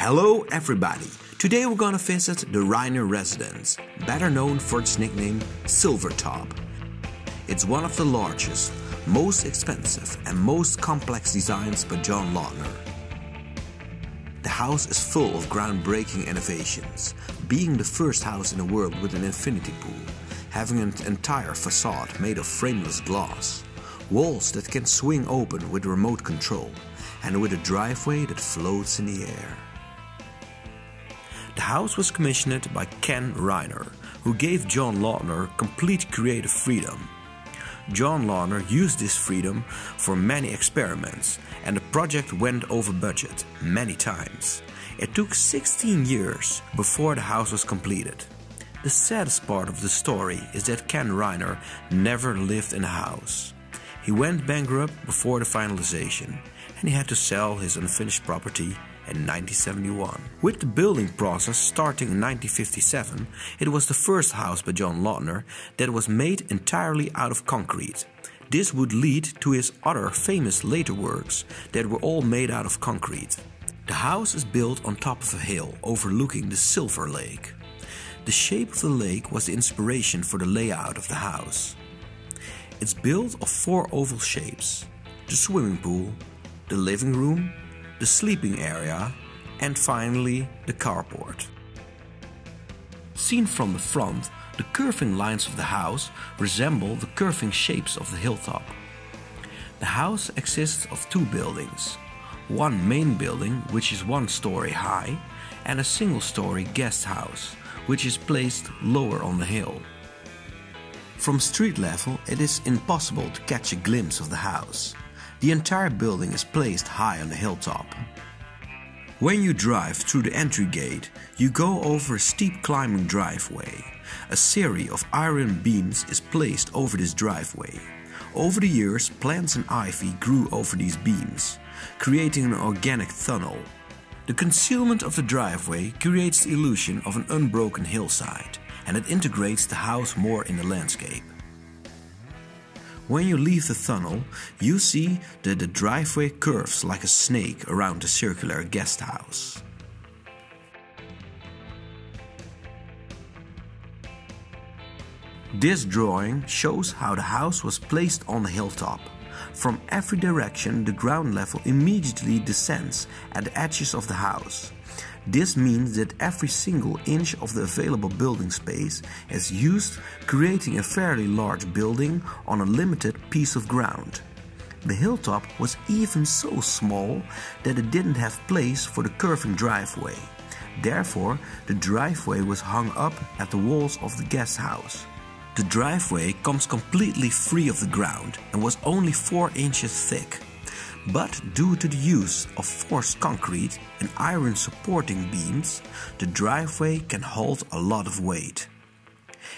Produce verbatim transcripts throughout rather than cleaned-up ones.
Hello everybody! Today we're gonna visit the Reiner Residence, better known for its nickname Silvertop. It's one of the largest, most expensive and most complex designs by John Lautner. The house is full of groundbreaking innovations, being the first house in the world with an infinity pool, having an entire facade made of frameless glass, walls that can swing open with remote control, and with a driveway that floats in the air. The house was commissioned by Ken Reiner, who gave John Lautner complete creative freedom. John Lautner used this freedom for many experiments, and the project went over budget many times. It took sixteen years before the house was completed. The saddest part of the story is that Ken Reiner never lived in the house. He went bankrupt before the finalization, and he had to sell his unfinished property in nineteen seventy-one. With the building process starting in nineteen fifty-seven, it was the first house by John Lautner that was made entirely out of concrete. This would lead to his other famous later works that were all made out of concrete. The house is built on top of a hill overlooking the Silver Lake. The shape of the lake was the inspiration for the layout of the house. It's built of four oval shapes: the swimming pool, the living room, the sleeping area, and finally the carport. Seen from the front, the curving lines of the house resemble the curving shapes of the hilltop. The house consists of two buildings, one main building which is one story high, and a single story guest house which is placed lower on the hill. From street level it is impossible to catch a glimpse of the house. The entire building is placed high on the hilltop. When you drive through the entry gate, you go over a steep climbing driveway. A series of iron beams is placed over this driveway. Over the years, plants and ivy grew over these beams, creating an organic tunnel. The concealment of the driveway creates the illusion of an unbroken hillside, and it integrates the house more in the landscape. When you leave the tunnel, you see that the driveway curves like a snake around the circular guest house. This drawing shows how the house was placed on the hilltop. From every direction, the ground level immediately descends at the edges of the house. This means that every single inch of the available building space is used, creating a fairly large building on a limited piece of ground. The hilltop was even so small that it didn't have place for the curving driveway. Therefore, the driveway was hung up at the walls of the guest house. The driveway comes completely free of the ground and was only four inches thick. But due to the use of forced concrete and iron supporting beams, the driveway can hold a lot of weight.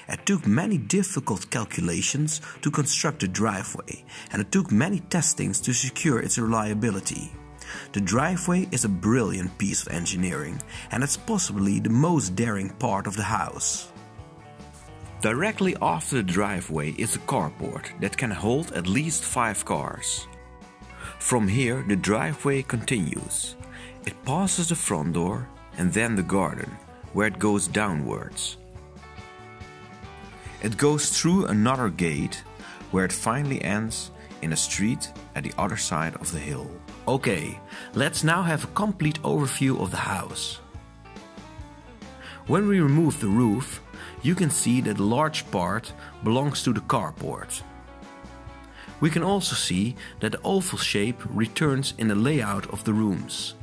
It took many difficult calculations to construct the driveway, and it took many testings to secure its reliability. The driveway is a brilliant piece of engineering, and it's possibly the most daring part of the house. Directly after the driveway is a carport that can hold at least five cars. From here, the driveway continues. It passes the front door and then the garden, where it goes downwards. It goes through another gate, where it finally ends in a street at the other side of the hill. Okay, let's now have a complete overview of the house. When we remove the roof, you can see that a large part belongs to the carport. We can also see that the oval shape returns in the layout of the rooms.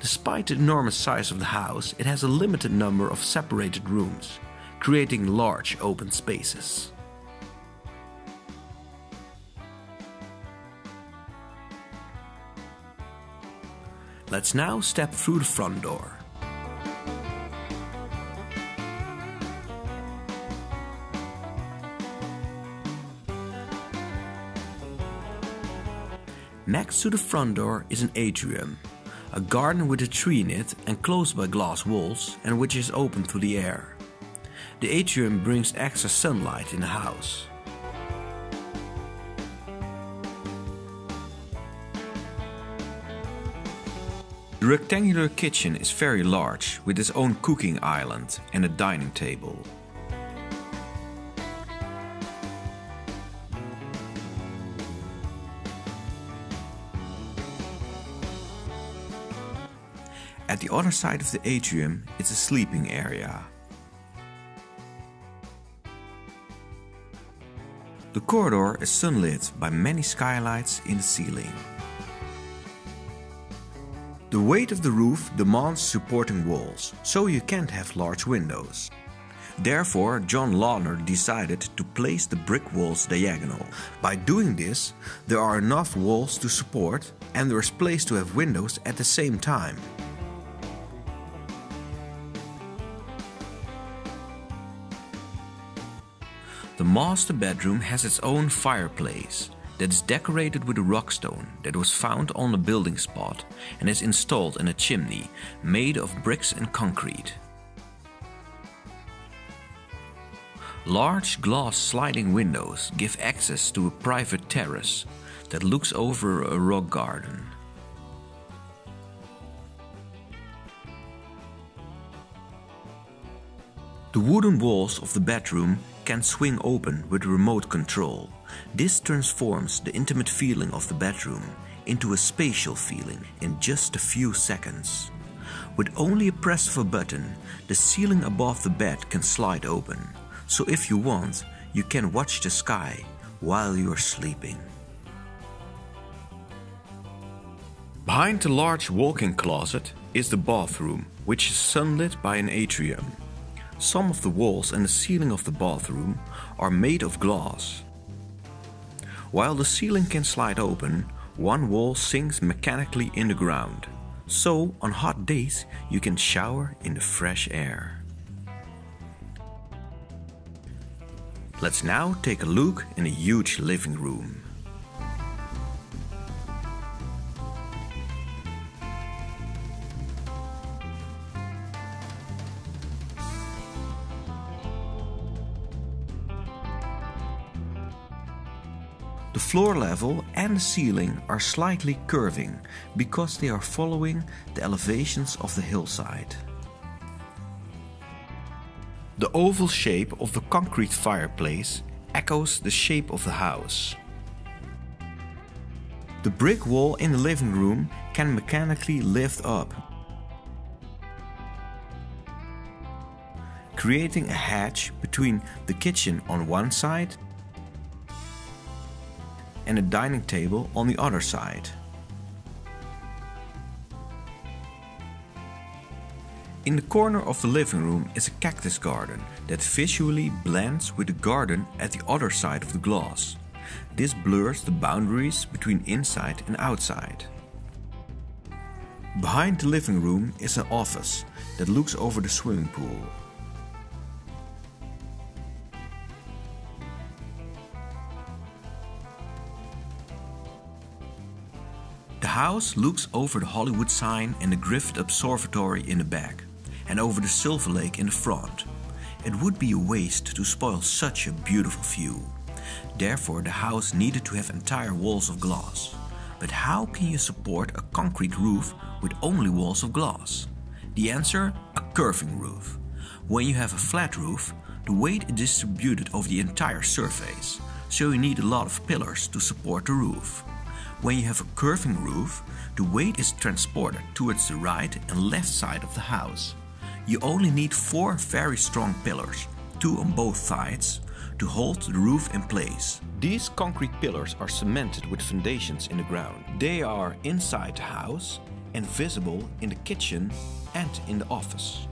Despite the enormous size of the house, it has a limited number of separated rooms, creating large open spaces. Let's now step through the front door. Next to the front door is an atrium, a garden with a tree in it enclosed by glass walls and which is open to the air. The atrium brings extra sunlight in the house. The rectangular kitchen is very large, with its own cooking island and a dining table. At the other side of the atrium is a sleeping area. The corridor is sunlit by many skylights in the ceiling. The weight of the roof demands supporting walls, so you can't have large windows. Therefore, John Lautner decided to place the brick walls diagonal. By doing this, there are enough walls to support and there is place to have windows at the same time. The master bedroom has its own fireplace that is decorated with a rock stone that was found on the building spot and is installed in a chimney made of bricks and concrete. Large glass sliding windows give access to a private terrace that looks over a rock garden. The wooden walls of the bedroom can swing open with remote control. This transforms the intimate feeling of the bedroom into a spatial feeling in just a few seconds. With only a press of a button, the ceiling above the bed can slide open. So if you want, you can watch the sky while you're sleeping. Behind the large walk-in closet is the bathroom, which is sunlit by an atrium. Some of the walls and the ceiling of the bathroom are made of glass. While the ceiling can slide open, one wall sinks mechanically in the ground. So, on hot days, you can shower in the fresh air. Let's now take a look in a huge living room. The floor level and the ceiling are slightly curving because they are following the elevations of the hillside. The oval shape of the concrete fireplace echoes the shape of the house. The brick wall in the living room can mechanically lift up, creating a hatch between the kitchen on one side and a dining table on the other side. In the corner of the living room is a cactus garden that visually blends with the garden at the other side of the glass. This blurs the boundaries between inside and outside. Behind the living room is an office that looks over the swimming pool. The house looks over the Hollywood sign and the Griffith Observatory in the back, and over the Silver Lake in the front. It would be a waste to spoil such a beautiful view. Therefore, the house needed to have entire walls of glass. But how can you support a concrete roof with only walls of glass? The answer: a curving roof. When you have a flat roof, the weight is distributed over the entire surface, so you need a lot of pillars to support the roof. When you have a curving roof, the weight is transported towards the right and left side of the house. You only need four very strong pillars, two on both sides, to hold the roof in place. These concrete pillars are cemented with foundations in the ground. They are inside the house and visible in the kitchen and in the office.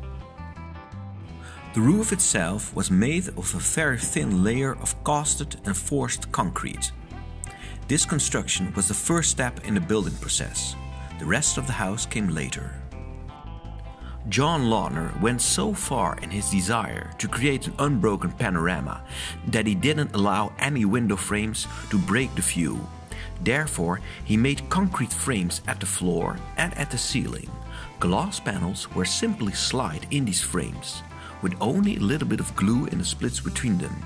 The roof itself was made of a very thin layer of casted and forced concrete. This construction was the first step in the building process. The rest of the house came later. John Lautner went so far in his desire to create an unbroken panorama that he didn't allow any window frames to break the view. Therefore, he made concrete frames at the floor and at the ceiling. Glass panels were simply slid in these frames, with only a little bit of glue in the splits between them.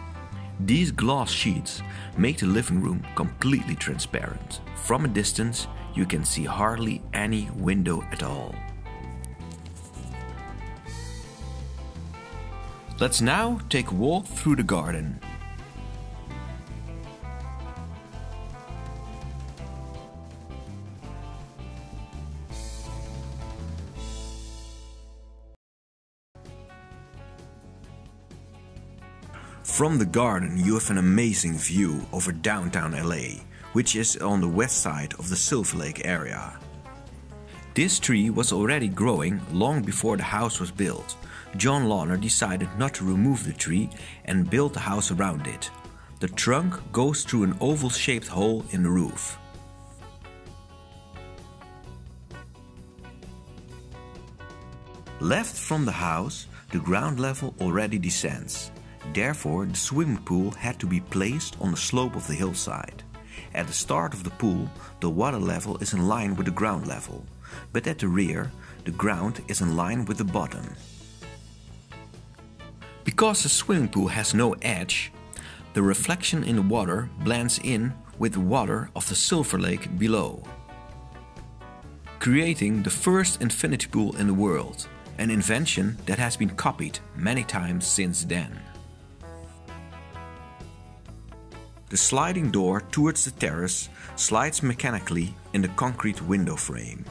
These glass sheets make the living room completely transparent. From a distance, you can see hardly any window at all. Let's now take a walk through the garden. From the garden you have an amazing view over downtown L A, which is on the west side of the Silver Lake area. This tree was already growing long before the house was built. John Lautner decided not to remove the tree and built a house around it. The trunk goes through an oval-shaped hole in the roof. Left from the house, the ground level already descends. Therefore, the swimming pool had to be placed on the slope of the hillside. At the start of the pool, the water level is in line with the ground level, but at the rear, the ground is in line with the bottom. Because the swimming pool has no edge, the reflection in the water blends in with the water of the Silver Lake below, creating the first infinity pool in the world, an invention that has been copied many times since then. The sliding door towards the terrace slides mechanically in the concrete window frame.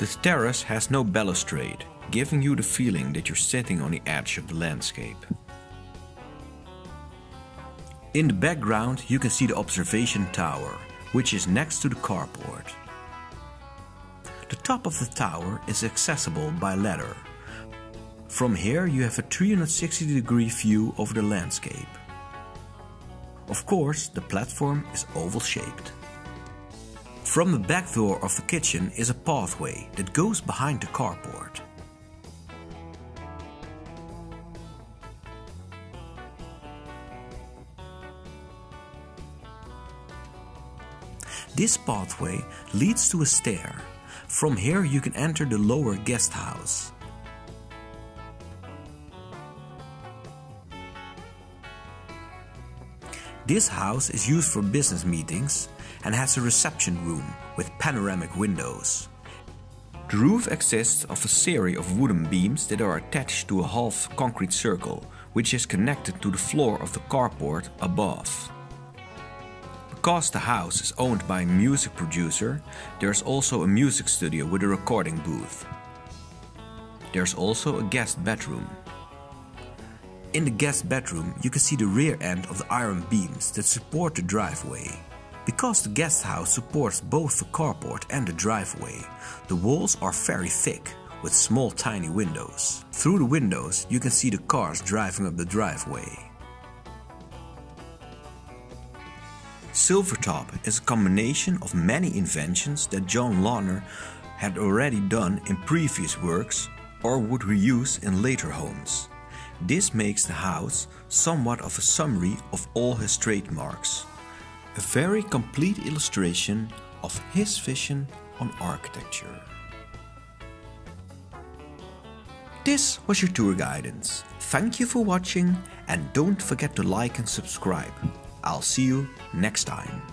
The terrace has no balustrade, giving you the feeling that you're sitting on the edge of the landscape. In the background you can see the observation tower, which is next to the carport. The top of the tower is accessible by ladder. From here you have a three hundred sixty degree view over the landscape. Of course, the platform is oval shaped. From the back door of the kitchen is a pathway that goes behind the carport. This pathway leads to a stair. From here you can enter the lower guest house. This house is used for business meetings and has a reception room with panoramic windows. The roof exists of a series of wooden beams that are attached to a half concrete circle, which is connected to the floor of the carport above. Because the house is owned by a music producer, there is also a music studio with a recording booth. There is also a guest bedroom. In the guest bedroom you can see the rear end of the iron beams that support the driveway. Because the guest house supports both the carport and the driveway, the walls are very thick with small tiny windows. Through the windows you can see the cars driving up the driveway. Silvertop is a combination of many inventions that John Lautner had already done in previous works or would reuse in later homes. This makes the house somewhat of a summary of all his trademarks, a very complete illustration of his vision on architecture. This was your tour guidance. Thank you for watching, and don't forget to like and subscribe. I'll see you next time.